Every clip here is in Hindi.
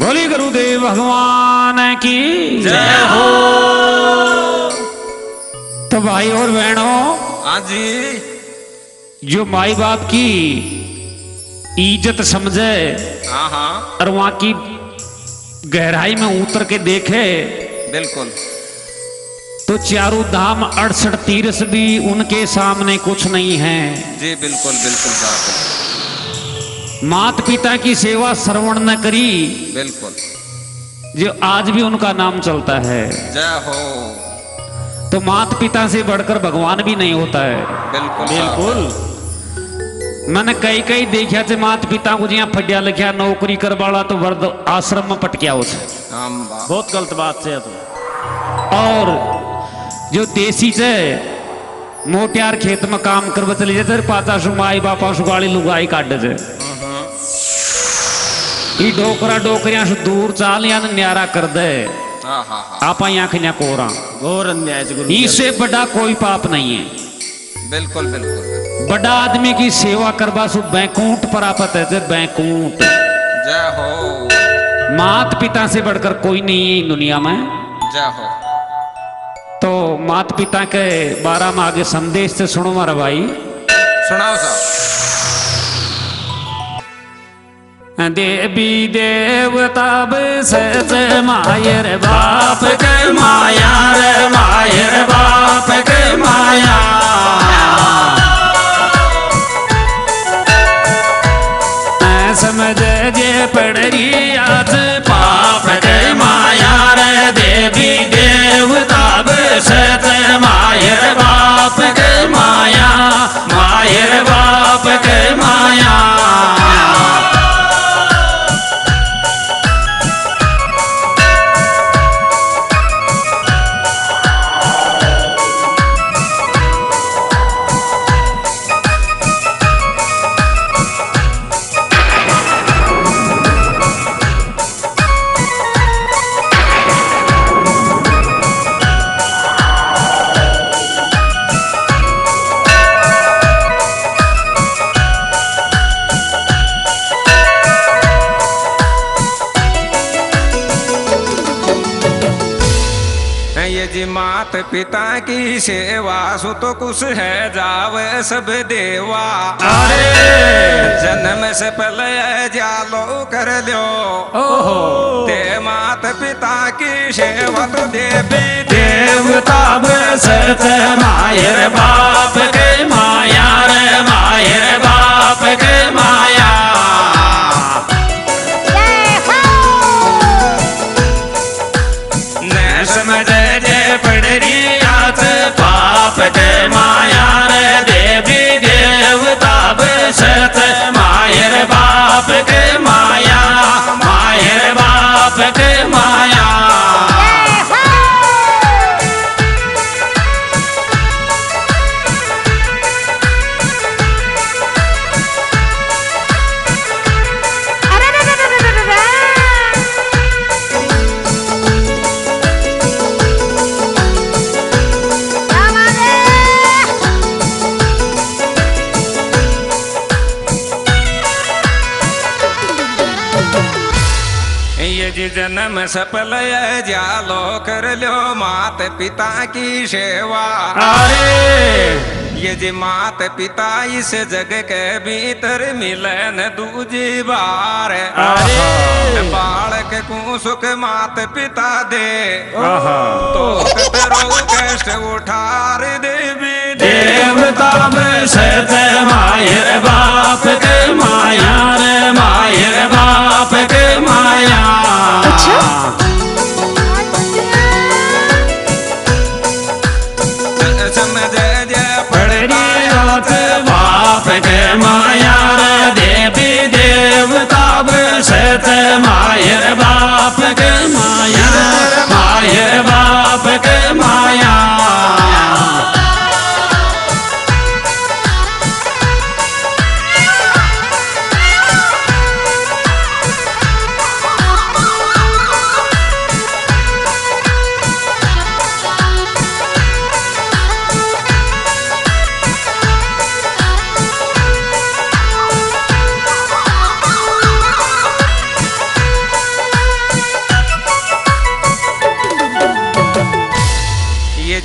बोली गुरुदेव भगवान की जय हो। तो भाई और बहनों, आज जो माई बाप की इज्जत समझे और वहां की गहराई में उतर के देखे, बिल्कुल, तो चारों धाम 68 तीर्थ भी उनके सामने कुछ नहीं है जी। बिल्कुल बिल्कुल बात है। माता पिता की सेवा श्रवण न करी, बिल्कुल, जो आज भी उनका नाम चलता है। जय हो। तो माता पिता से बढ़कर भगवान भी नहीं होता है। बिल्कुल बिल्कुल। मैंने कई कई देखा थे माता पिता को जिया फटिया लिखा नौकरी करवाला तो वर्द आश्रम में पटकिया हो जाए, बहुत गलत बात है। और जो देसी से मोटियार खेत में काम करवा चले जाते पाता सु माई बापा सु गाड़ी लुगाई काट दे डोकरा डोकरिया से दूर चाल या न्यारा कर दे। आपा यहाँ कोरा घोर अन्याय, इससे बड़ा कोई पाप नहीं है। बिल्कुल बिल्कुल। बड़ा आदमी की सेवा करवा सु बैकुंठ प्राप्त है। बैकुंठ जय हो। मात पिता से बढ़कर कोई नहीं है दुनिया में। जय हो। तो मात पिता के बारे में आगे संदेश से सुनो मारा भाई, सुनाओ साहब। देवी देवता सच मायर बाप के माया रे, मायर बाप के माया। समझ जे पड़ रही आज पाप के माया रे। देवी देवता सच मायर बाप के माया, मायर बाप के माया। मात पिता की सेवा सो तो कुछ है जावे सब देवा। अरे जन्म से पहले जालो कर लो ते मात पिता की सेवा तो देवी देवता सच मायर बाप के माया रे, मायर बाप के माया। जन्म सफल जालो कर लो मात पिता की सेवा। अरे ये जी मात पिता इस जग के भीतर मिलन दूजी बार। अरे बालक को सुख मात पिता दे तो कष्ट उठार देवी देवता सच मायर बाप के माया रे, मायर बाप के माया। समझ जा पड़ी रात बाप के माया रे। देवी देवता सच मायर बाप के माया, मायर बाप के माया।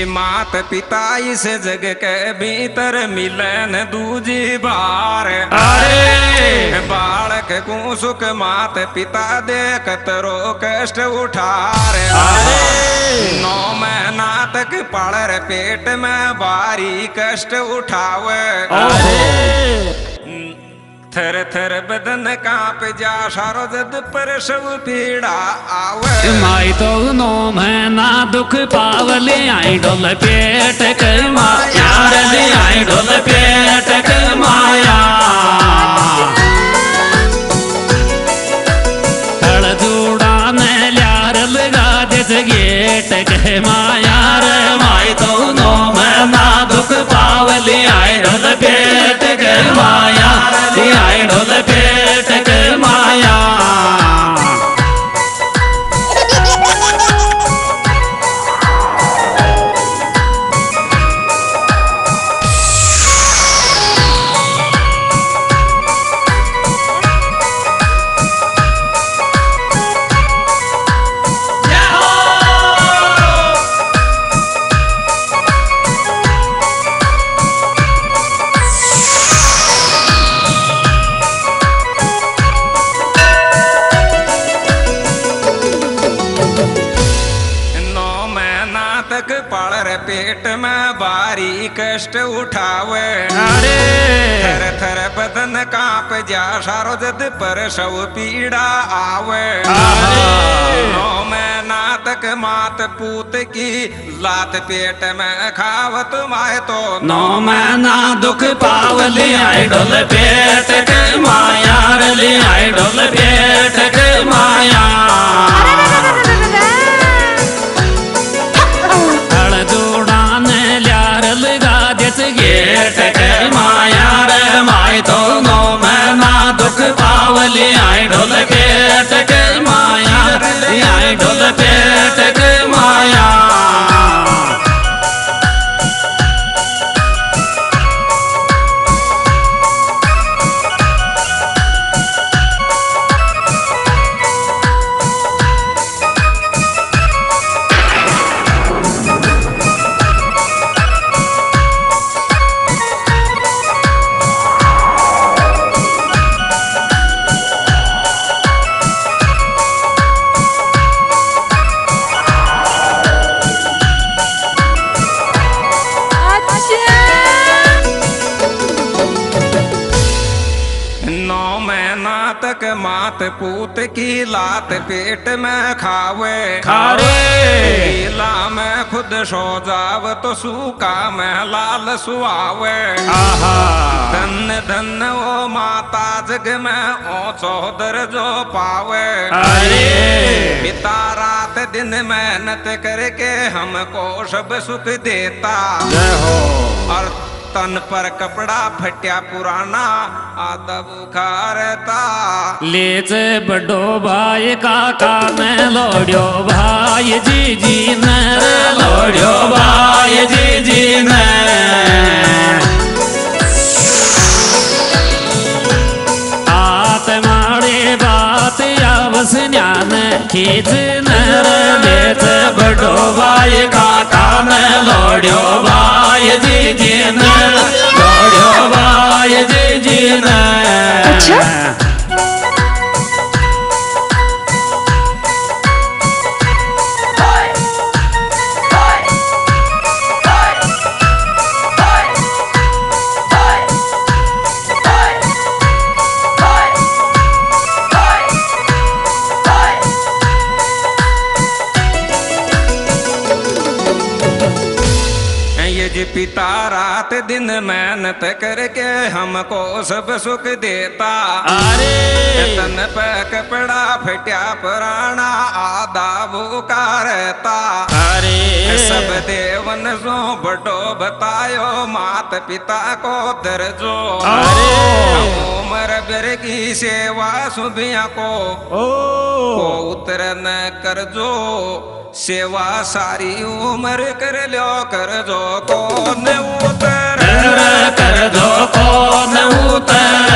जी मात पिता इस जग के भीतर मिलन दूजी बार। अरे बालक को सुख मात पिता देखत रो कष्ट उठार। अरे 9 महीना तक पड़र पेट में भारी कष्ट उठावे। अरे थर थर बदन कांप जा सारो जद परसव पीड़ा आवे। माई तो 9 महीना दुख पावले आई डोल पेट कर माया। आई डोल पेट कर माया हड़ जूड़ा ने लार लगा जिस गेट कह माया। माई तो 9 महीना दुख पावले आई डोल पेट कर माया। आई ढोल पेट कर माया पेट में भारी कष्ट उठावे। अरे थर थर बदन कांप जा सारो जद परसव पीड़ा आवे। 9 महीना तक मात पूत की लात पेट में खावत माए तो 9 महीना दुख पावले आई डोल पेट के माया। ले आई डोल पेट के माया गेट के माया। रे माई तो 9 महीना दुख पावली आई ढोल पेट के माया। आई ढोल पेट के माया तक मात पूत की लात पेट में खावे। गीला में खुद सो जाव तो सूखा में लाल सुहावे। धन धन ओ माता जग में ऊंचो दर्जो पावे। पिता रात दिन मेहनत करके हमको सब सुख देता। और तन पर कपड़ा फटिया पुराना आधा बुखारता। लेच बड़ो भाई काका ने लोड़ियो भाई जीजी ने। लोड़ियो भाई जीजी ने आत मारे बात आवस ज्ञान खींच ने। लेच बड़ो भाई काका ने लोड़ियो भाई जीजी ने। अच्छा पिता रात दिन मेहनत करके हमको सब सुख देता। तन पे कपड़ा फटिया पुराना आधा भूखा रहता। सब देवन जो बड़ो बतायो मात पिता को दर्जो। उमर बर की सेवा सुबिया को उतरन कर जो। सेवा सारी उम्र कर लो कर दो कौन उतर कर दो कौन उतर।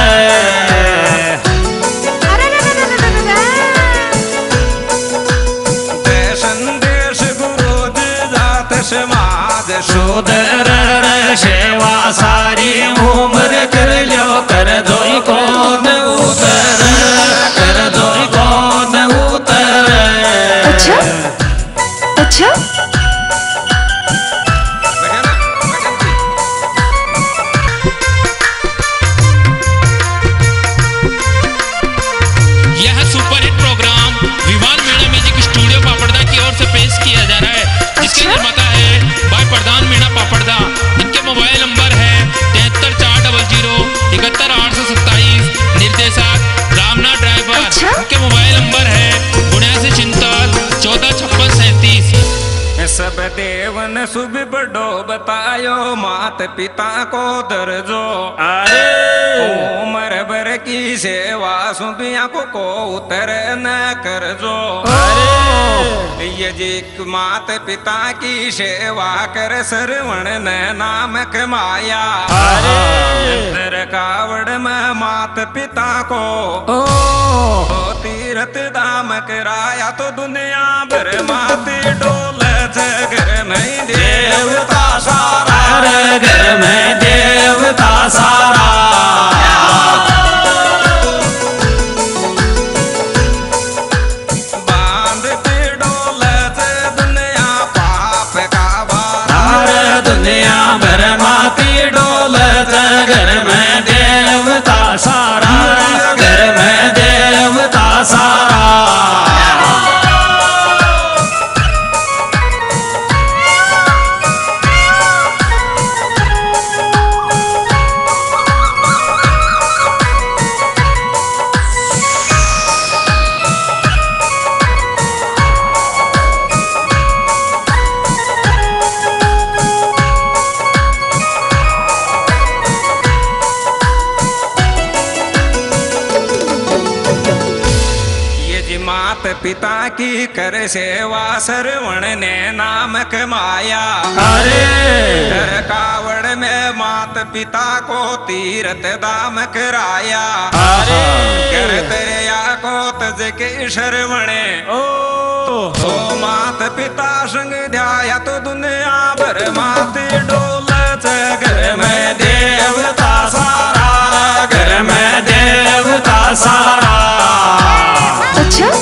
देश गुरु जात समाज शुदर शेवा सारी उम्र कर लो कर दो कौन उतर कर दो कौन उतर। अच्छा अच्छा सब देवन सुब बड़ो बतायो मात पिता को दर्जो आए उम्र भर की सेवा सुबिया को उतर न कर जो। ये जी मात पिता की सेवा कर सरवण न नाम कमाया कावड़ में मात पिता को तीरथ दाम कराया तो दुनिया भर माते डोल घर में देवता सारा घर में देवता सारा। बांध पे डोलत दुनिया पाप का भार दुनिया भर माती डोलत घर में देवता सारा घर में देवता सारा। पिता की कर सेवा सरवण ने नाम कमाया अरे कावड़ में मात पिता को तीरथ दाम कराया अरे कर तरया को तज के शरवणे ओ मात पिता संग ध्याया तो दुनिया भर माते डोलत घर में देवता सारा घर में देवता सारा। अच्छा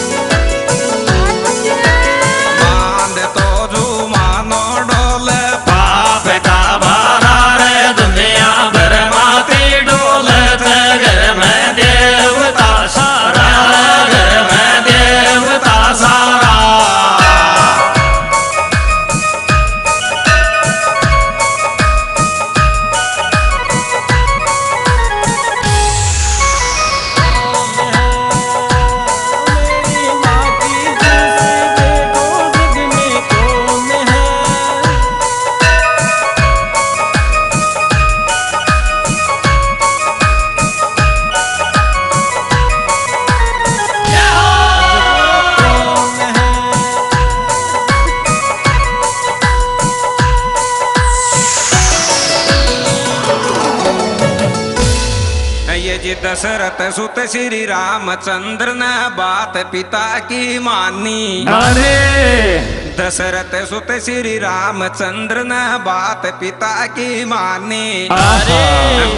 दशरथ सुत श्री रामचंद्र ने बात पिता की मानी अरे दशरथ सुत श्री रामचंद्र ने बात पिता की मानी अरे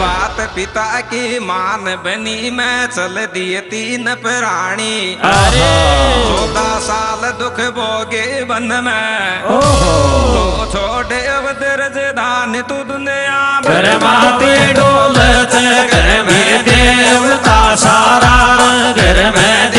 बात पिता की मान बनी मैं चल दिए तीन प्राणी अरे 14 साल दुख भोगे बन में तो छोड़े अवधरज दान तू दुनिया माते डोलत घर में देवता सारा घर में